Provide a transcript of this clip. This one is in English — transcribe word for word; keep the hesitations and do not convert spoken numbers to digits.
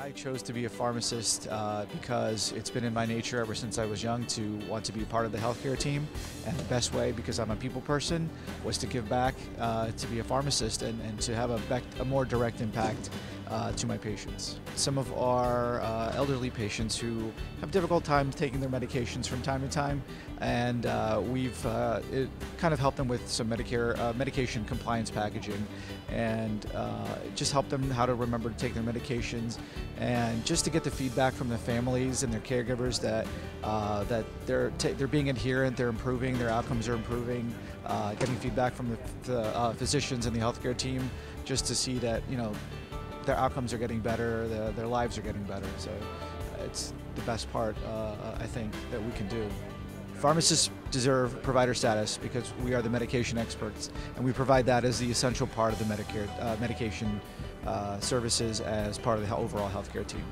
I chose to be a pharmacist uh, because it's been in my nature ever since I was young to want to be part of the healthcare team, and the best way, because I'm a people person, was to give back, uh, to be a pharmacist and, and to have a, back, a more direct impact uh, to my patients. Some of our uh, elderly patients who have difficult times taking their medications from time to time, and uh, we've uh, it kind of helped them with some Medicare uh, medication compliance packaging, and uh, just helped them how to remember to take their medications, and just to get the feedback from the families and their caregivers that uh, that they're ta they're being adherent, they're improving, their outcomes are improving. Uh, getting feedback from the, the uh, physicians and the healthcare team, just to see that you know their outcomes are getting better, the, their lives are getting better. So it's the best part uh, I think that we can do. Pharmacists deserve provider status because we are the medication experts, and we provide that as the essential part of the Medicare uh, medication. Uh, services as part of the overall healthcare team.